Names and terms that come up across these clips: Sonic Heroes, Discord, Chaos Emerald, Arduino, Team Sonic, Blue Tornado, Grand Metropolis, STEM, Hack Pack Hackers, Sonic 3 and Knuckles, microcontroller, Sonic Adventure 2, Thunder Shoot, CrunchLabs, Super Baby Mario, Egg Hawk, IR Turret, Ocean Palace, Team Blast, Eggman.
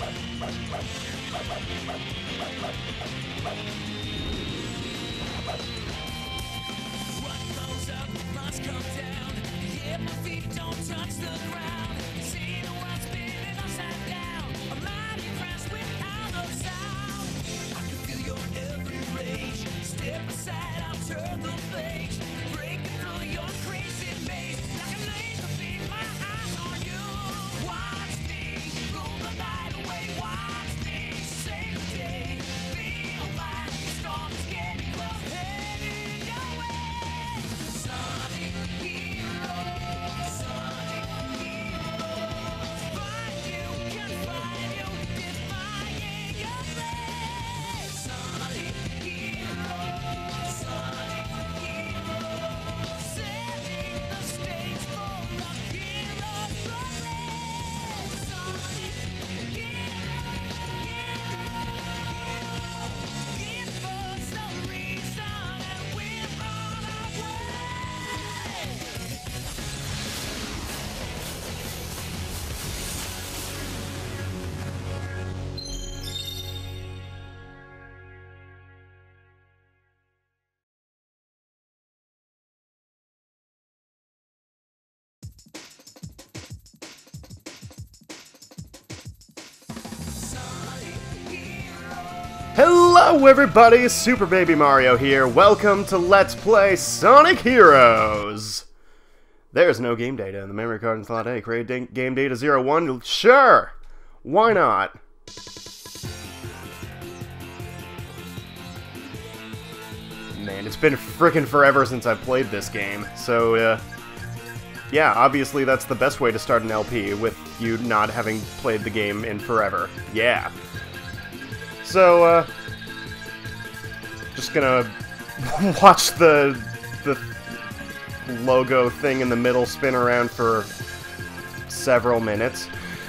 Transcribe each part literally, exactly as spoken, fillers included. What goes up must come down. If my feet don't touch the ground, see the world spinning upside down. A mighty crash without a sound. I can feel your every rage. Step aside, I'll turn the page. Breaking through your crazy maze. Like a laser beam, my eyes on you. Watch me rule the night away. Watch me save the day. Feel my storm is getting close, heading your way. Sonic Heroes. Hello everybody, Super Baby Mario here. Welcome to Let's Play Sonic Heroes. There's no game data in the memory card in slot A. Create game data zero one. Sure! Why not? Man, it's been frickin' forever since I played this game. So, uh, yeah, obviously that's the best way to start an L P, with you not having played the game in forever. Yeah. So, uh, just gonna watch the, the logo thing in the middle spin around for several minutes.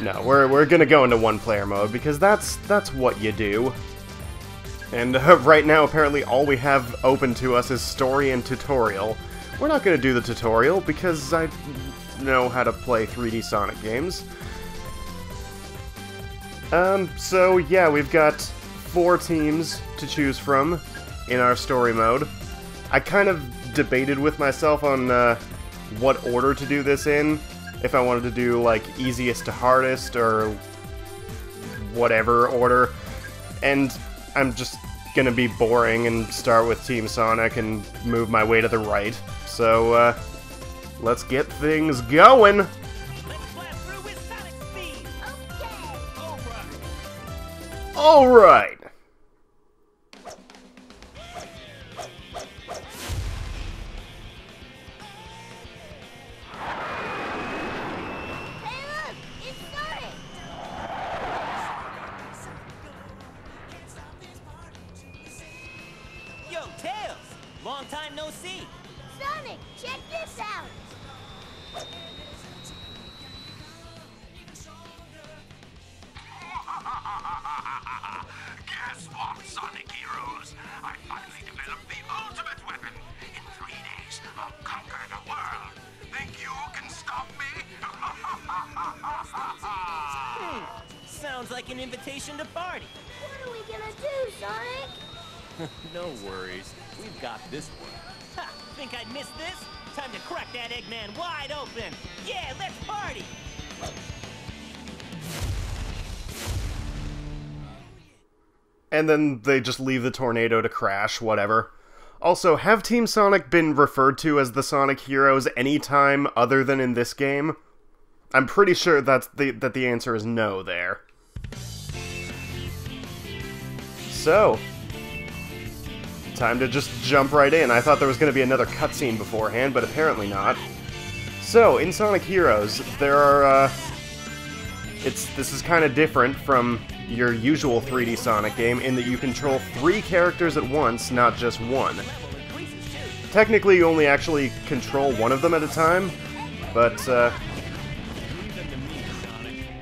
No, we're, we're gonna go into one-player mode, because that's, that's what you do. And uh, right now, apparently, all we have open to us is story and tutorial. We're not gonna do the tutorial, because I know how to play three D Sonic games. Um, so, yeah, we've got four teams to choose from in our story mode. I kind of debated with myself on uh, what order to do this in, if I wanted to do like easiest to hardest or whatever order, and I'm just gonna be boring and start with Team Sonic and move my way to the right. So uh, let's get things going! Alright! And then they just leave the tornado to crash, whatever. Also, have Team Sonic been referred to as the Sonic Heroes any time other than in this game? I'm pretty sure that's the, that the answer is no there. So, time to just jump right in. I thought there was going to be another cutscene beforehand, but apparently not. So, in Sonic Heroes, there are... Uh, It's, this is kind of different from your usual three D Sonic game in that you control three characters at once, not just one. Technically, you only actually control one of them at a time, but, uh...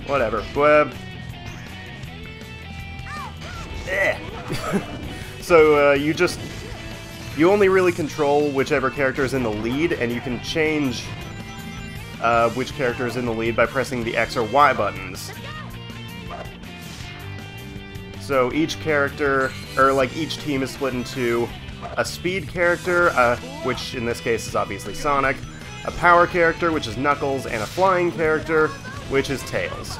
whatever. Well, eh. So, uh, you just... You only really control whichever character is in the lead, and you can change... Uh, which character is in the lead by pressing the X or Y buttons. So each character, or like each team is split into a speed character, uh, which in this case is obviously Sonic, a power character, which is Knuckles, and a flying character, which is Tails.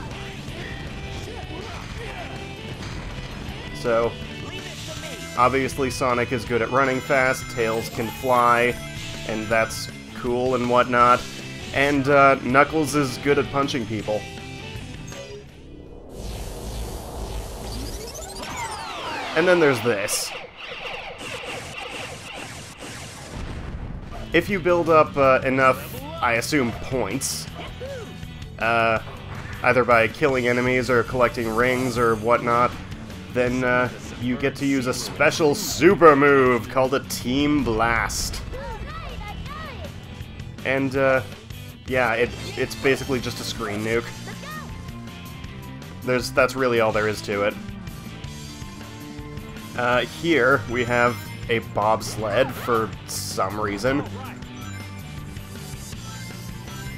So, obviously Sonic is good at running fast, Tails can fly, and that's cool and whatnot. And uh, Knuckles is good at punching people. And then there's this. If you build up uh, enough, I assume, points, uh, either by killing enemies or collecting rings or whatnot, then uh, you get to use a special super move called a Team Blast. And, uh, yeah, it, it's basically just a screen nuke. There's, that's really all there is to it. Uh, here we have a bobsled for some reason.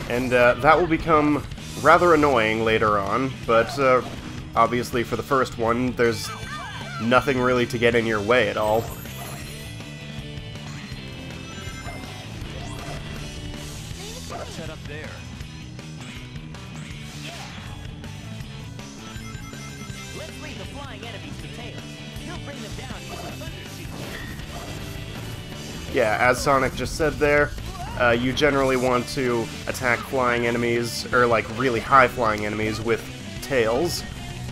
And uh, that will become rather annoying later on, but uh, obviously for the first one, there's nothing really to get in your way at all. Yeah, as Sonic just said there, uh, you generally want to attack flying enemies, or like really high flying enemies, with Tails,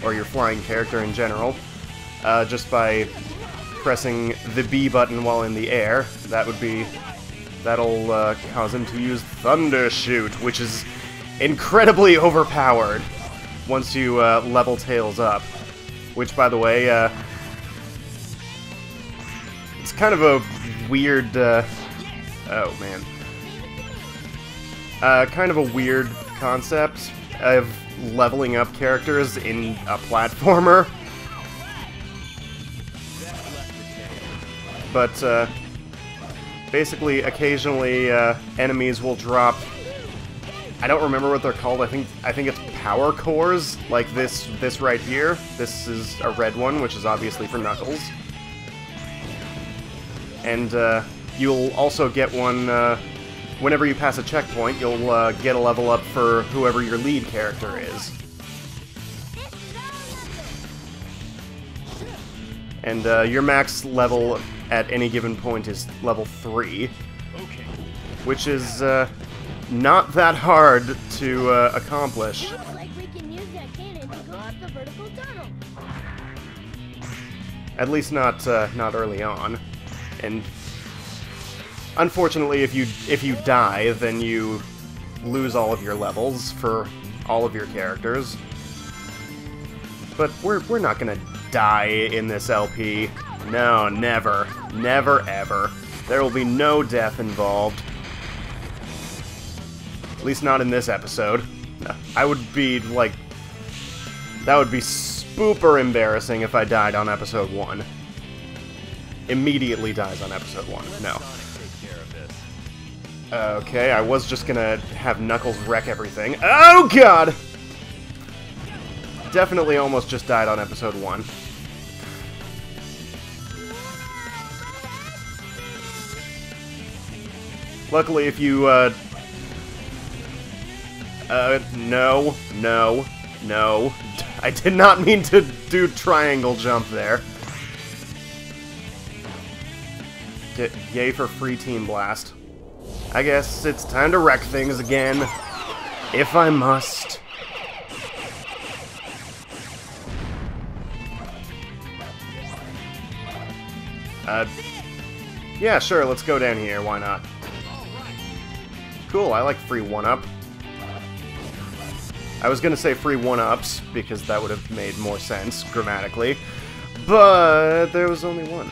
or your flying character in general, uh, just by pressing the B button while in the air. That would be, that'll uh, cause him to use Thunder Shoot, which is incredibly overpowered once you uh, level Tails up. Which, by the way, uh, it's kind of a weird, uh, oh man, uh, kind of a weird concept of leveling up characters in a platformer, but uh, basically occasionally uh, enemies will drop, I don't remember what they're called, I think I think it's power cores, like this, this right here, this is a red one, which is obviously for Knuckles. And uh, you'll also get one, uh, whenever you pass a checkpoint, you'll uh, get a level up for whoever your lead character is. And uh, your max level at any given point is level three, which is uh, not that hard to uh, accomplish. At least not, uh, not early on. And unfortunately, if you if you die, then you lose all of your levels for all of your characters. But we're we're not gonna die in this L P. No, never, never, ever. There will be no death involved. At least not in this episode. I would be like, that would be super embarrassing if I died on episode one. Immediately dies on episode one. No. Okay, I was just gonna have Knuckles wreck everything. Oh god! Definitely almost just died on episode one. Luckily, if you, uh... Uh, no, no, no. I did not mean to do triangle jump there. Yay for free Team Blast. I guess it's time to wreck things again. If I must. Uh, yeah, sure, let's go down here, why not? Cool, I like free one-up. I was gonna say free one-ups, because that would have made more sense, grammatically. But there was only one.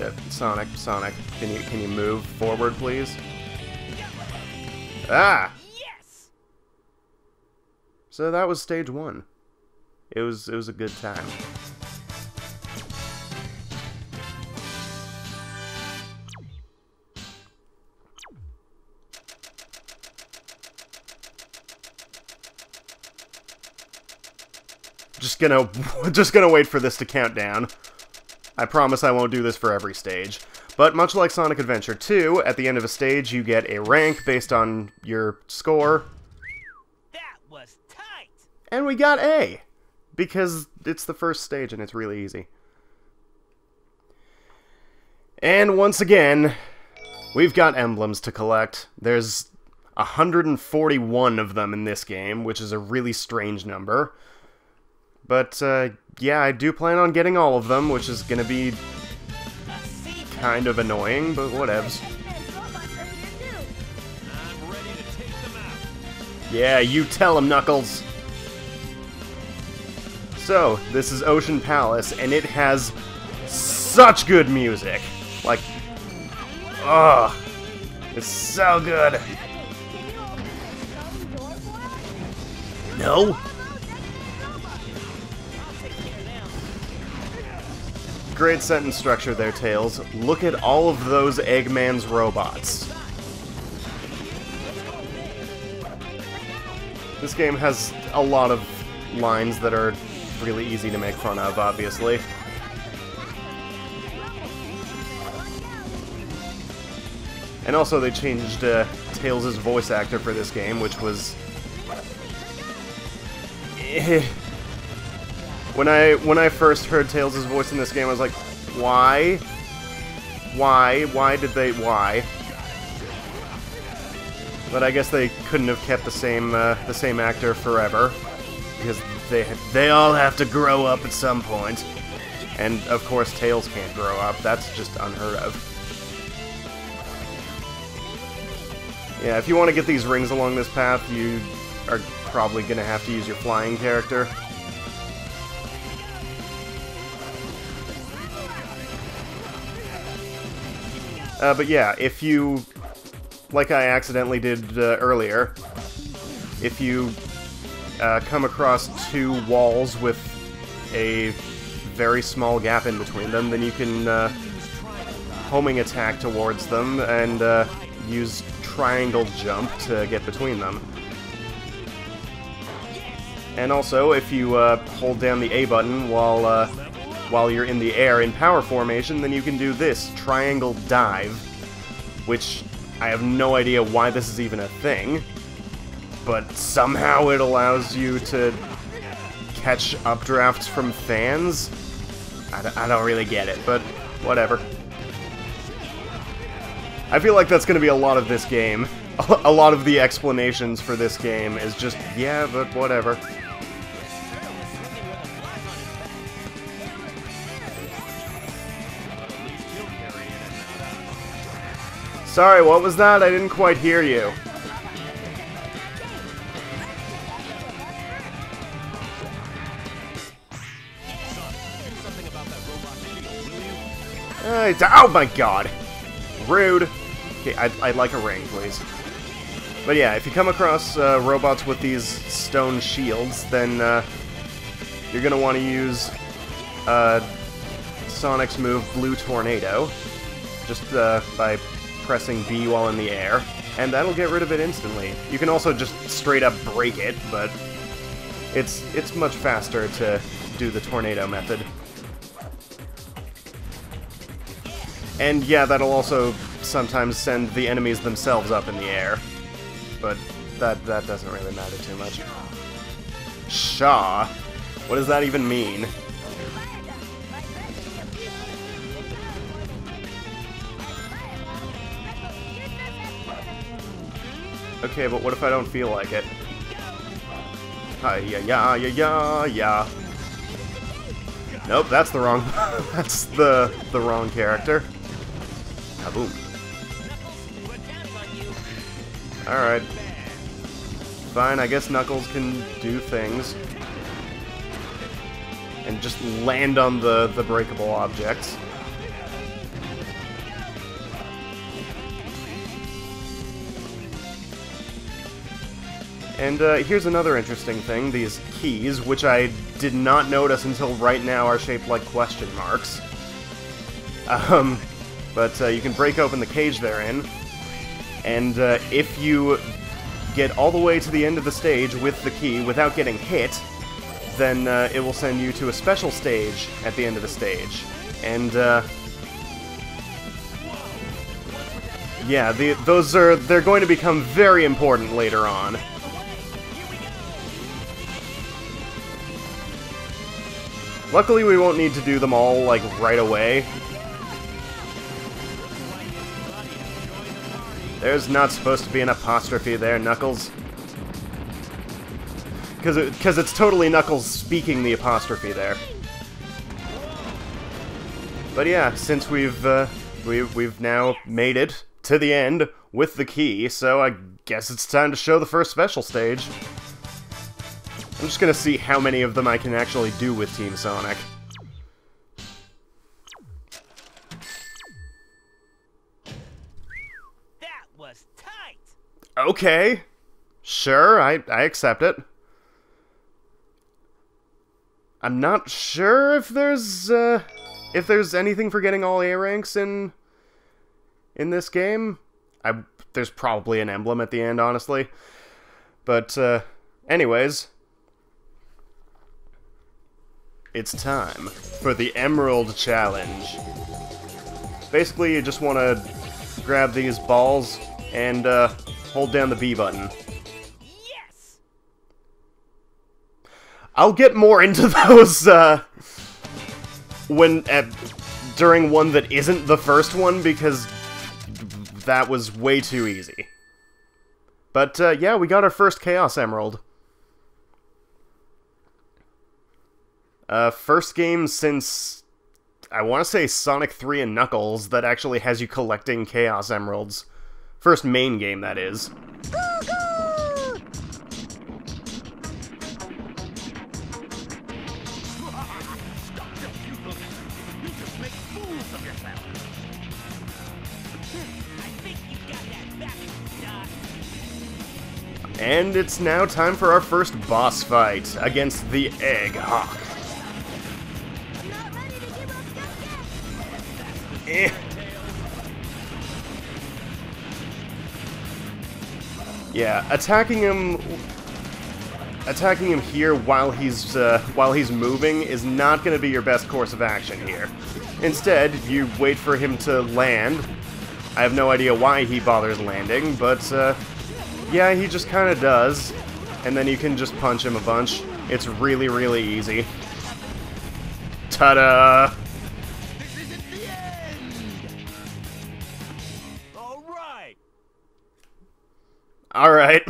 Uh, Sonic, Sonic, can you can you move forward, please? Ah! Yes. So that was stage one. It was it was a good time. Just gonna, just gonna wait for this to count down. I promise I won't do this for every stage. But much like Sonic Adventure two, at the end of a stage you get a rank based on your score. That was tight! And we got A! Because it's the first stage and it's really easy. And once again, we've got emblems to collect. There's one hundred forty-one of them in this game, which is a really strange number. But, uh, yeah, I do plan on getting all of them, which is gonna be kind of annoying, but whatevs. Yeah, you tell him, Knuckles! So, this is Ocean Palace, and it has such good music! Like, ugh! It's so good! No? Great sentence structure there, Tails. Look at all of those Eggman's robots. This game has a lot of lines that are really easy to make fun of, obviously. And also they changed uh, Tails' voice actor for this game, which was... When I when I first heard Tails' voice in this game, I was like, why? Why? Why did they... why? But I guess they couldn't have kept the same uh, the same actor forever. Because they, they all have to grow up at some point. And, of course, Tails can't grow up. That's just unheard of. Yeah, if you want to get these rings along this path, you are probably going to have to use your flying character. Uh, but yeah, if you, like I accidentally did uh, earlier, if you uh, come across two walls with a very small gap in between them, then you can uh, homing attack towards them and uh, use triangle jump to get between them. And also, if you uh, hold down the A button while... Uh, While you're in the air in power formation, then you can do this, triangle dive, which I have no idea why this is even a thing, but somehow it allows you to catch updrafts from fans? I d I don't really get it, but whatever. I feel like that's going to be a lot of this game. A lot of the explanations for this game is just, yeah, but whatever. Sorry, what was that? I didn't quite hear you. Uh, it's, oh my god! Rude! Okay, I'd, I'd like a ring, please. But yeah, if you come across uh, robots with these stone shields, then uh, you're gonna want to use uh, Sonic's move Blue Tornado. Just uh, by... pressing B while in the air, and that'll get rid of it instantly. You can also just straight up break it, but it's it's much faster to do the tornado method. And yeah, that'll also sometimes send the enemies themselves up in the air, but that that doesn't really matter too much. Shaw? What does that even mean? Okay, but what if I don't feel like it? Hi, ya, ya, ya, ya, ya. Nope, that's the wrong. that's the the wrong character. Kaboom. All right. Fine, I guess Knuckles can do things and just land on the the breakable objects. And uh, here's another interesting thing, these keys, which I did not notice until right now are shaped like question marks. Um, but uh, you can break open the cage they're in, and uh, if you get all the way to the end of the stage with the key without getting hit, then uh, it will send you to a special stage at the end of the stage. And, uh... yeah, the, those are... they're going to become very important later on. Luckily, we won't need to do them all, like, right away. There's not supposed to be an apostrophe there, Knuckles. Because it, because it's totally Knuckles speaking the apostrophe there. But yeah, since we've, uh, we've, we've now made it to the end with the key, so I guess it's time to show the first special stage. I'm just gonna see how many of them I can actually do with Team Sonic. That was tight. Okay. Sure, I, I accept it. I'm not sure if there's uh, if there's anything for getting all A ranks in in this game. I, there's probably an emblem at the end, honestly. But uh, anyways, it's time for the Emerald Challenge. Basically, you just want to grab these balls and uh, hold down the B button. I'll get more into those uh, when at, during one that isn't the first one, because that was way too easy. But uh, yeah, we got our first Chaos Emerald. Uh, first game since, I want to say, Sonic three and Knuckles that actually has you collecting Chaos Emeralds. First main game, that is. And it's now time for our first boss fight against the Egg Hawk. Eh. Yeah, attacking him, attacking him here while he's uh, while he's moving is not going to be your best course of action here. Instead, you wait for him to land. I have no idea why he bothers landing, but. Uh, Yeah, he just kind of does, and then you can just punch him a bunch. It's really, really easy. Ta-da! This isn't the end! All right. All right.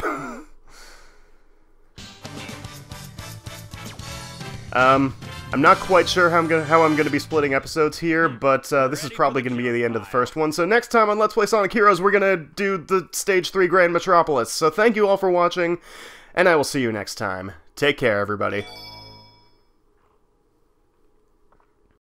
um, I'm not quite sure how I'm gonna how I'm gonna be splitting episodes here, but uh, this is probably gonna be the end of the first one. So next time on Let's Play Sonic Heroes, we're gonna do the Stage Three Grand Metropolis. So thank you all for watching, and I will see you next time. Take care, everybody.